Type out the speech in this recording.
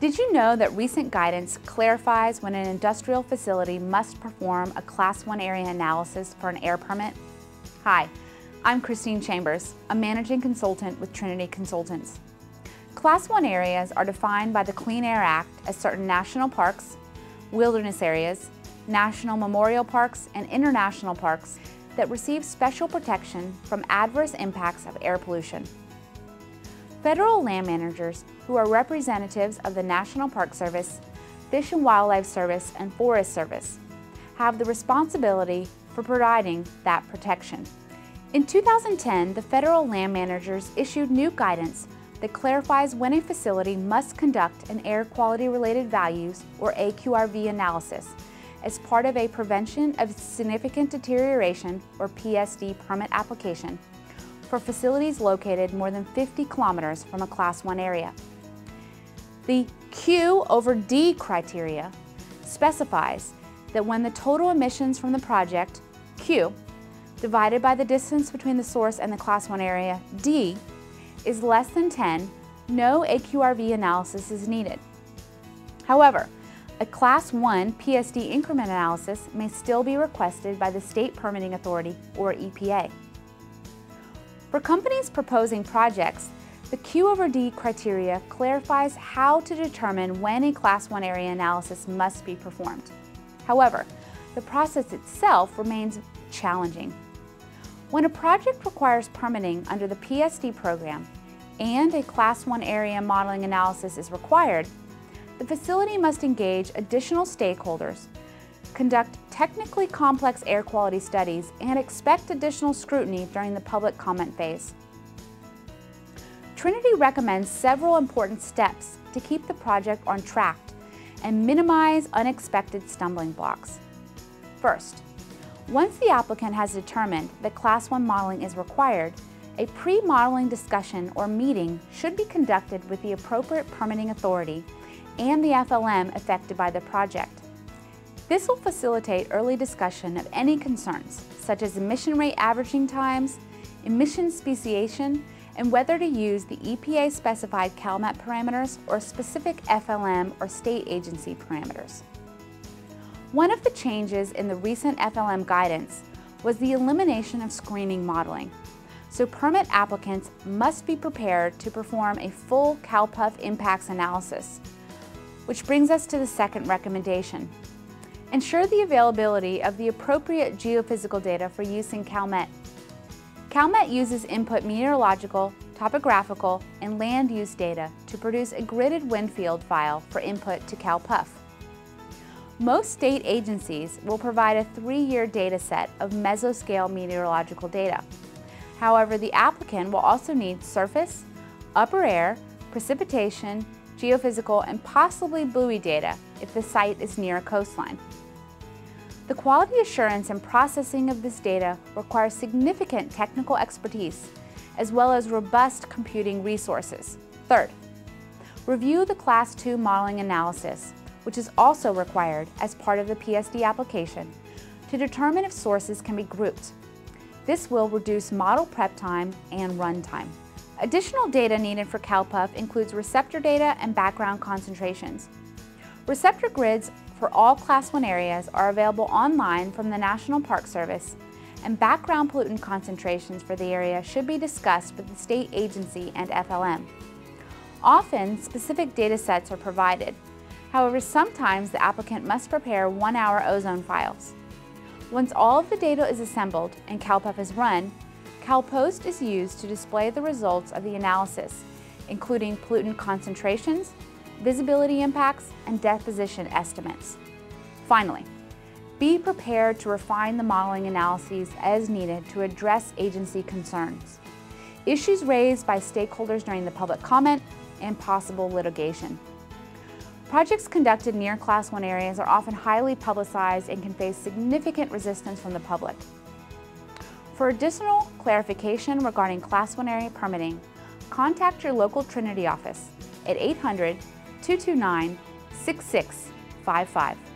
Did you know that recent guidance clarifies when an industrial facility must perform a Class 1 area analysis for an air permit? Hi, I'm Christine Chambers, a managing consultant with Trinity Consultants. Class 1 areas are defined by the Clean Air Act as certain national parks, wilderness areas, national memorial parks, and international parks that receive special protection from adverse impacts of air pollution. Federal Land Managers, who are representatives of the National Park Service, Fish and Wildlife Service, and Forest Service, have the responsibility for providing that protection. In 2010, the Federal Land Managers issued new guidance that clarifies when a facility must conduct an Air Quality Related Values, or AQRV, analysis as part of a Prevention of Significant Deterioration, or PSD, permit application for facilities located more than 50 kilometers from a Class 1 area. The Q/D criteria specifies that when the total emissions from the project, Q, divided by the distance between the source and the Class 1 area, D, is less than 10, no AQRV analysis is needed. However, a Class 1 PSD increment analysis may still be requested by the State Permitting Authority, or EPA. For companies proposing projects, the Q/D criteria clarifies how to determine when a Class 1 area analysis must be performed. However, the process itself remains challenging. When a project requires permitting under the PSD program and a Class 1 area modeling analysis is required, the facility must engage additional stakeholders, conduct technically complex air quality studies, and expect additional scrutiny during the public comment phase. Trinity recommends several important steps to keep the project on track and minimize unexpected stumbling blocks. First, once the applicant has determined that Class 1 modeling is required, a pre-modeling discussion or meeting should be conducted with the appropriate permitting authority and the FLM affected by the project. This will facilitate early discussion of any concerns, such as emission rate averaging times, emission speciation, and whether to use the EPA-specified CalMAP parameters or specific FLM or state agency parameters. One of the changes in the recent FLM guidance was the elimination of screening modeling, so permit applicants must be prepared to perform a full CalPUFF impacts analysis, which brings us to the second recommendation. Ensure the availability of the appropriate geophysical data for use in CalMet. CalMet uses input meteorological, topographical, and land use data to produce a gridded wind field file for input to CalPUFF. Most state agencies will provide a 3-year data set of mesoscale meteorological data. However, the applicant will also need surface, upper air, precipitation, geophysical, and possibly buoy data if the site is near a coastline. The quality assurance and processing of this data requires significant technical expertise as well as robust computing resources. Third, review the Class 2 modeling analysis, which is also required as part of the PSD application, to determine if sources can be grouped. This will reduce model prep time and run time. Additional data needed for CalPUFF includes receptor data and background concentrations. Receptor grids for all Class 1 areas are available online from the National Park Service, and background pollutant concentrations for the area should be discussed with the state agency and FLM. Often, specific data sets are provided. However, sometimes the applicant must prepare 1-hour ozone files. Once all of the data is assembled and CalPUFF is run, CalPOST is used to display the results of the analysis, including pollutant concentrations, visibility impacts, and deposition estimates. Finally, be prepared to refine the modeling analyses as needed to address agency concerns, issues raised by stakeholders during the public comment, and possible litigation. Projects conducted near Class 1 areas are often highly publicized and can face significant resistance from the public. For additional clarification regarding Class 1 area permitting, contact your local Trinity office at 800-229-6655.